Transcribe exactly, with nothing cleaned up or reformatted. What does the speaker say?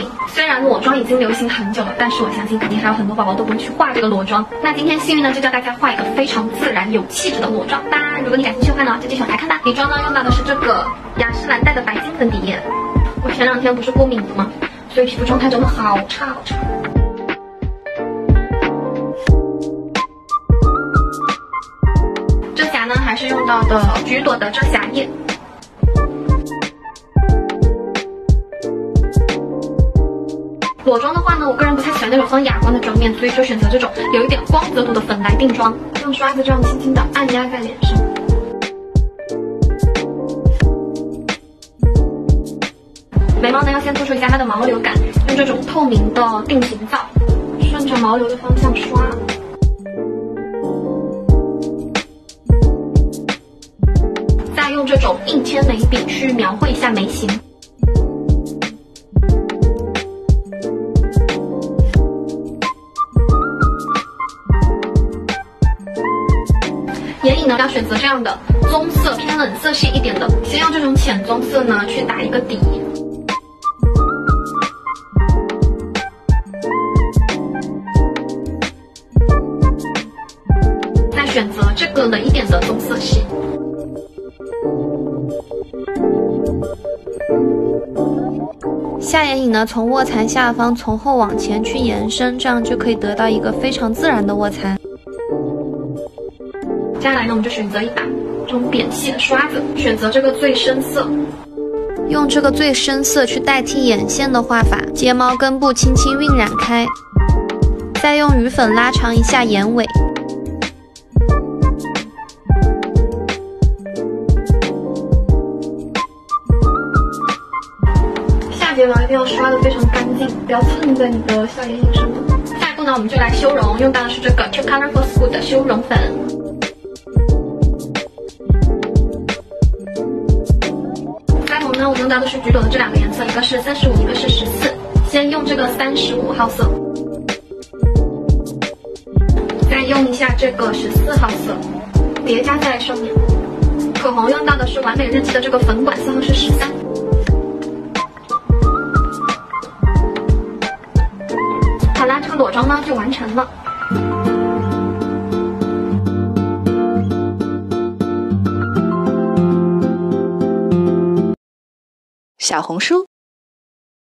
定。虽然裸妆已经流行很久了，但是我相信肯定还有很多宝宝都不会去画这个裸妆。那今天幸运呢，就教大家画一个非常自然有气质的裸妆吧。如果你感兴趣的话呢，就继续往下看吧。底妆呢，用到的是这个雅诗兰黛的白金粉底液。我前两天不是过敏了吗？所以皮肤状态真的好差好差。 呢还是用到的橘朵的遮瑕液，裸妆的话呢，我个人不太喜欢那种放哑光的妆面，所以就选择这种有一点光泽度的粉来定妆，用刷子这样轻轻的按压在脸上。眉毛呢要先突出一下它的毛流感，用这种透明的定型皂，顺着毛流的方向刷。 用这种硬铅眉笔去描绘一下眉形。眼影呢，要选择这样的棕色偏冷色系一点的，先用这种浅棕色呢去打一个底。 再选择这个冷一点的棕色系。 下眼影呢，从卧蚕下方从后往前去延伸，这样就可以得到一个非常自然的卧蚕。接下来呢，我们就选择一把这种扁细的刷子，选择这个最深色，用这个最深色去代替眼线的画法，睫毛根部轻轻晕染开，再用余粉拉长一下眼尾。 睫毛一定要刷的非常干净，不要蹭在你的下眼影上。下一步呢，我们就来修容，用到的是这个 Too Cool for School 的修容粉。腮红呢，我用到的是橘朵的这两个颜色，一个是三十五，一个是十四。先用这个三十五号色，再用一下这个十四号色，叠加在上面。口红用到的是完美日记的这个粉管，色号是十三。 好啦，这个裸妆呢就完成了。小红书。